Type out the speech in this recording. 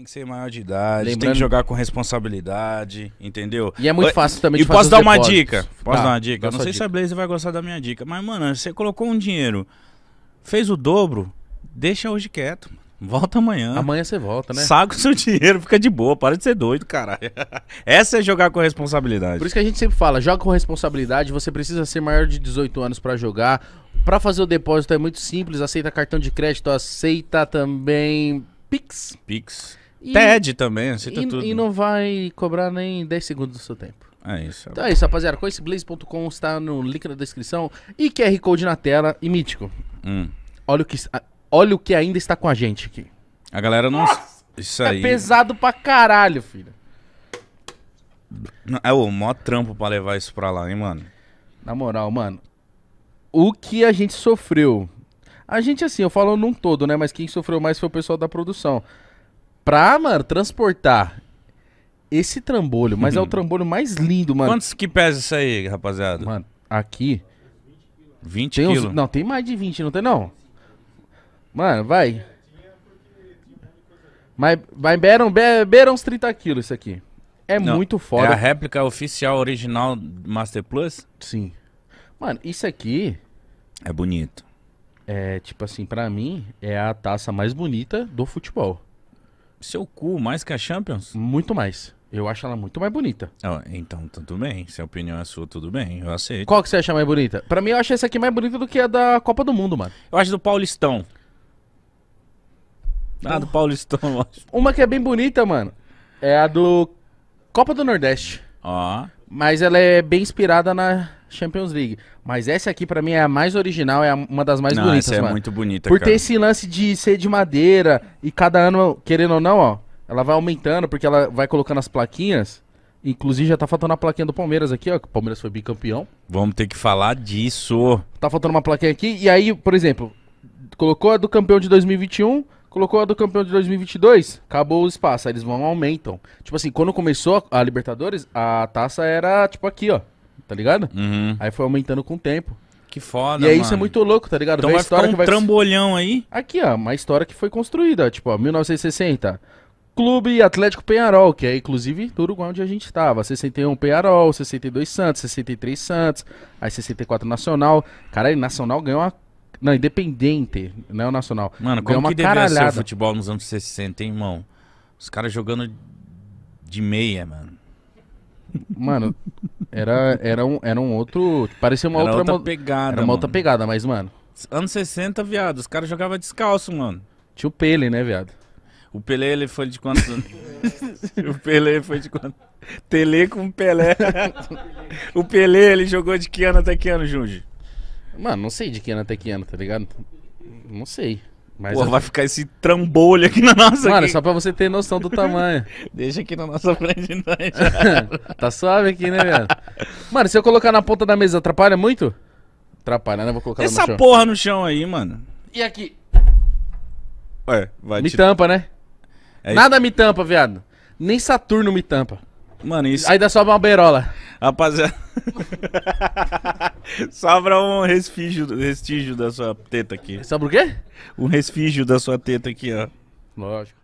Tem que ser maior de idade, lembrando... tem que jogar com responsabilidade, entendeu? E é muito fácil também de fazer. E posso dar uma dica? Posso dar uma dica? Eu não sei se a Blaze vai gostar da minha dica, mas, mano, você colocou um dinheiro, fez o dobro, deixa hoje quieto. Volta amanhã. Amanhã você volta, né? Saca o seu dinheiro, fica de boa, para de ser doido, caralho. Essa é jogar com responsabilidade. Por isso que a gente sempre fala, joga com responsabilidade, você precisa ser maior de 18 anos para jogar. Para fazer o depósito é muito simples, aceita cartão de crédito, aceita também Pix. Pix. E, TED também, aceita tudo. E não vai cobrar nem 10 segundos do seu tempo. É isso. Então é isso, rapaziada. CoinsBlaze.com está no link na descrição e QR Code na tela. E Mítico, olha o que... Olha o que ainda está com a gente aqui. A galera não... Nossa, isso aí... É pesado pra caralho, filho. É o maior trampo pra levar isso pra lá, hein, mano? Na moral, mano. O que a gente sofreu... A gente, assim, eu falo num todo, né? Mas quem sofreu mais foi o pessoal da produção. Pra, mano, transportar esse trambolho. Mas é o trambolho mais lindo, mano. Quantos que pesa isso aí, rapaziada? Mano, aqui... 20 quilos? Não, tem mais de 20, não tem não? Mano, vai. Mas beram uns 30 quilos isso aqui. É não, muito foda. É a réplica oficial, original Master Plus? Sim. Mano, isso aqui... É bonito. É, tipo assim, pra mim, é a taça mais bonita do futebol. Seu cu, mais que a Champions? Muito mais. Eu acho ela muito mais bonita. Ah, então, tudo bem. Se a opinião é sua, tudo bem. Eu aceito. Qual que você acha mais bonita? Pra mim, eu acho essa aqui mais bonita do que a da Copa do Mundo, mano. Eu acho do Paulistão. Ah, do Paulistão, eu acho. Uma que é bem bonita, mano, é a do Copa do Nordeste. Ó. Mas ela é bem inspirada na Champions League. Mas essa aqui, pra mim, é a mais original, é uma das mais bonitas, essa é mano. Muito bonita, por cara. Ter esse lance de ser de madeira e cada ano, querendo ou não, ó, ela vai aumentando porque ela vai colocando as plaquinhas. Inclusive, já tá faltando a plaquinha do Palmeiras aqui, ó, que o Palmeiras foi bicampeão. Vamos ter que falar disso. Tá faltando uma plaquinha aqui. E aí, por exemplo, colocou a do campeão de 2021... Colocou a do campeão de 2022, acabou o espaço, aí eles vão aumentam. Tipo assim, quando começou a Libertadores, a taça era tipo aqui, ó, tá ligado? Uhum. Aí foi aumentando com o tempo. Que foda, mano. E aí isso é muito louco, tá ligado? Então vai ficar um trambolhão aí? Aqui, ó, uma história que foi construída, tipo, ó, 1960. Clube Atlético Penharol, que é inclusive do Uruguai onde a gente estava. 61 Penharol, 62 Santos, 63 Santos, aí 64 Nacional. Caralho, Nacional ganhou uma... Não, Independente, não é o Nacional. Mano, como que devia ser o futebol nos anos 60, hein, irmão? Os caras jogando de meia, mano. Mano, era um outro... Parecia uma outra pegada. Era uma outra pegada, mas, mano... Anos 60, viado, os caras jogavam descalço, mano. Tinha o Pelé, né, viado? O Pelé, ele foi de quantos anos? O Pelé foi de quantos? Pelé com Pelé. O Pelé, ele jogou de que ano até que ano, Junge? Mano, não sei de que ano até que ano, tá ligado? Não sei. Mas pô, vai ficar esse trambolho aqui na nossa frente. Mano, aqui. Só pra você ter noção do tamanho. Deixa aqui na nossa frente, não é? Tá suave aqui, né, velho? Mano, se eu colocar na ponta da mesa, atrapalha muito? Atrapalha, né? Vou colocar essa no chão. Essa porra no chão aí, mano. E aqui? Ué, vai me tampa, né? É nada isso. Me tampa, viado. Nem Saturno me tampa. Mano, isso... Aí dá só uma beirola. Rapaziada... Sobra um restígio da sua teta aqui. Sobra o quê? Um restígio da sua teta aqui, ó. Lógico.